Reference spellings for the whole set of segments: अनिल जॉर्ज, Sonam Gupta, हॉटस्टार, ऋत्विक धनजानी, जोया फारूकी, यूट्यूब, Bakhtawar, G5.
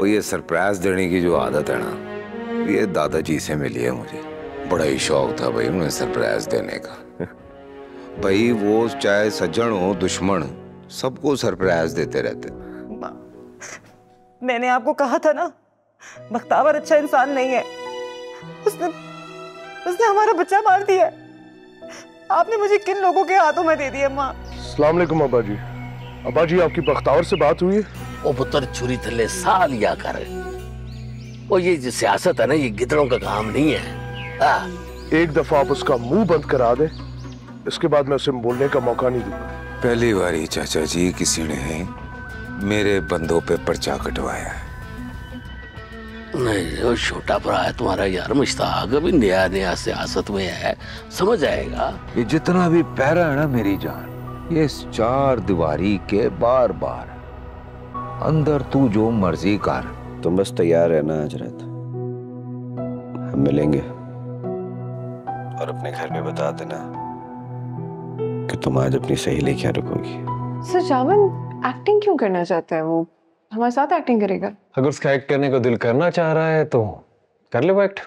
और ये सरप्राइज देने की जो आदत है ना, ये दादाजी से मिली है मुझे। बड़ा ही शौक था भाई उन्हें सरप्राइज देने का। भाई वो चाहे सज्जन हो दुश्मन, सबको सरप्राइज देते रहते। मैंने आपको कहा था ना बख्तावर अच्छा इंसान नहीं है, उसने हमारा बच्चा मार दिया। आपने मुझे किन लोगों के हाथों में दे दिया माँ। अस्सलाम वालेकुम अब्बाजी। अब्बाजी आपकी बख्तावर से बात हुई है? ओ पुत्र छुरी थले सालिया कर, वो ये जो सियासत है ना ये गिदड़ों का काम नहीं है। एक दफा आप उसका मुंह बंद करा दे, इसके बाद मैं उसे बोलने का मौका नहीं दूंगा। पहली बारी चाचा जी किसी ने मेरे बंदों पे पर्चा कटवाया है। नहीं वो छोटा भरा है तुम्हारा यार मुश्ताक, अभी नया नया सियासत में है, समझ आएगा। ये जितना भी पैरा है ना मेरी जान, ये चार दीवारी के बार बार अंदर तू जो मर्जी कर। तुम बस तैयार रहना हजरत, हम मिलेंगे। और अपने घर में बता देना कि तुम आज अपनी सहेली क्या रुकोगी। सर जावन एक्टिंग क्यों करना चाहता है? वो हमारे साथ एक्टिंग करेगा। अगर उसका एक्ट करने को दिल करना चाह रहा है तो कर ले वो एक्ट।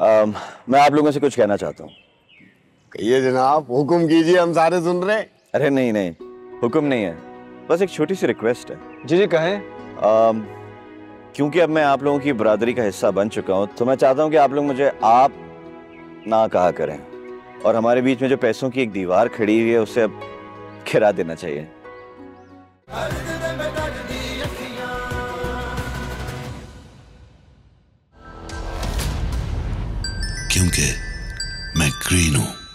मैं आप लोगों से कुछ कहना चाहता हूँ। कहिए जनाब, हुक्म कीजिए, हम सारे सुन रहे। अरे नहीं नहीं हुक्म नहीं है, बस एक छोटी सी रिक्वेस्ट है। जी जी कहें। क्योंकि अब मैं आप लोगों की बरादरी का हिस्सा बन चुका हूँ, तो मैं चाहता हूँ कि आप लोग मुझे आप ना कहा करें, और हमारे बीच में जो पैसों की एक दीवार खड़ी हुई है उसे अब खिरा देना चाहिए। क्योंकि मैं ग्रीन हूँ।